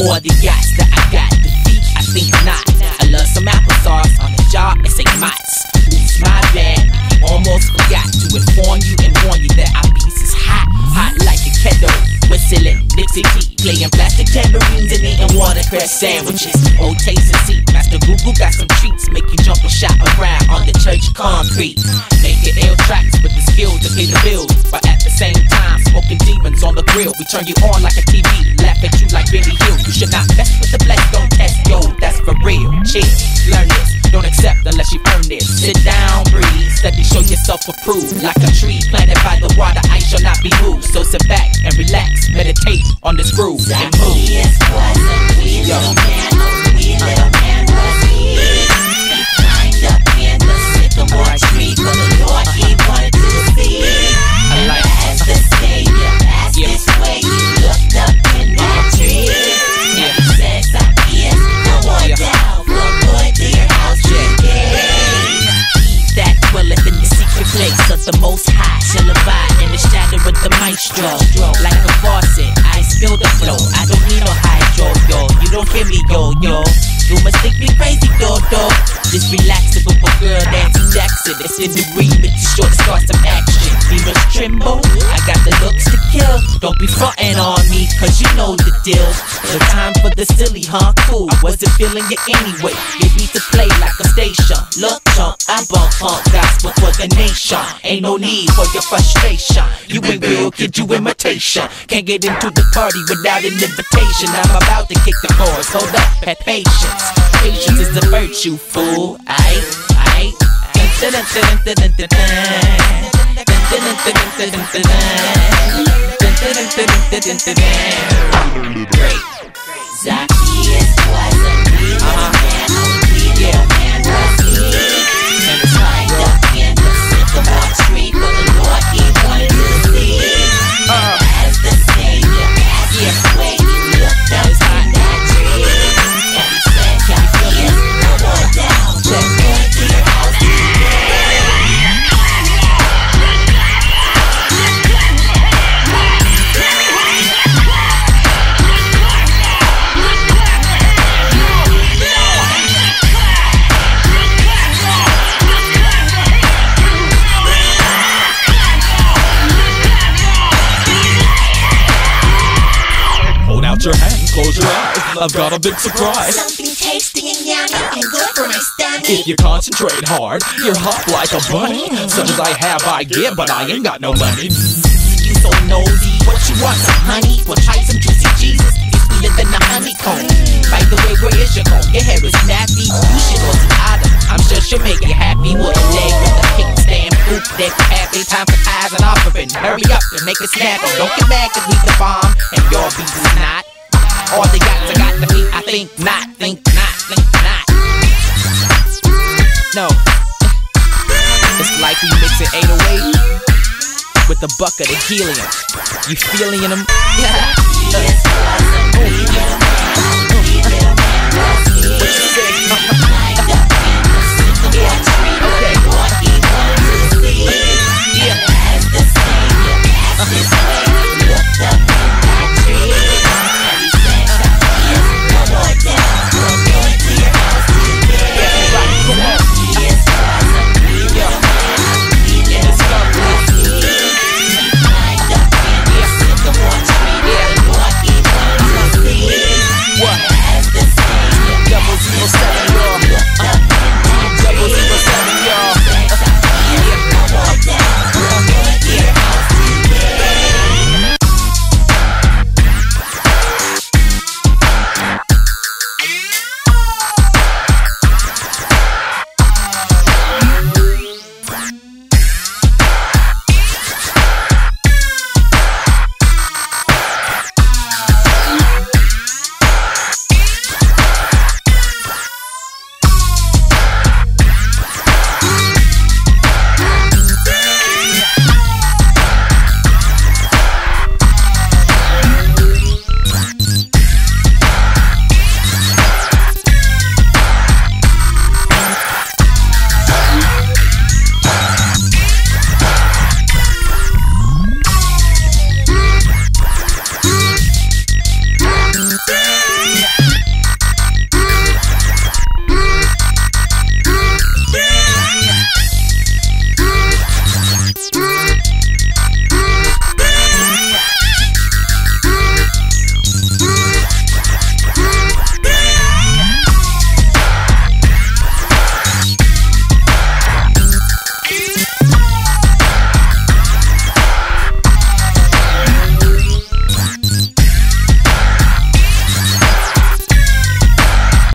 Or the yachts that I got to feed, I think not. I love some applesauce on the jar and say Mott's. Oops, my bad, I almost forgot to inform you and warn you that our piece is hot, hot like a kettle. Whistling Dixie tea, playing plastic tambourines and eating watercress sandwiches. Old taste and see, Master Google got some treats, make you jump and shop around on the church concrete. Making ill tracks with the skill to pay the bills, but at the same time smoking demons on the grill. We turn you on like a TV, laugh at you like Benny Hill. You should not mess with the black, don't test, yo, that's for real. Chill, learn this, don't accept unless you earn this. Sit down, breathe, study, show yourself approved. Like a tree planted by the water, I shall not be moved. So sit back and relax, meditate on this groove and move. The most high shall abide in the shadow with the maestro. Like a faucet, I spill the flow. I don't need no hydro, yo. You don't hear me, yo, yo. You must think me crazy, yo, yo. Just relax it with my girl Nancy Jackson. It's in the remix, short start some action. Be much Trimbo, I got the looks to kill. Don't be frontin' on me, cause you know the deal. No time for the silly, huh? Cool, I wasn't feeling it anyway. They need to play like a station. Look, chump, I bump punk gospel for the nation. Ain't no need for your frustration. You ain't real, kid, you imitation. Can't get into the party without an invitation. I'm about to kick the doors, hold up, have patience. Patience is a virtue, fool. Aight. Zacchaeus was a your hand, close your eyes, I've got a big surprise. Something tasty and yummy and good for my stomach. If you concentrate hard, you're hot like a bunny. Such as I have, I give, but I ain't got no money. You so nosy, what you want, some honey? Well, try some juicy Jesus, it's sweeter than a honeycomb. By the way, where is your comb? Your hair is nappy, you should go to Adam. I'm sure she'll make you happy with a leg with a kickstand. Poop that happy, time for eyes and offering. Hurry up and make it snap. Don't get mad cause we the bomb, and your beat is not. All the yachts I got to be, I think not, think not, think not. No, it's like we mix an 808 with a bucket of helium. You feeling in them? What you say?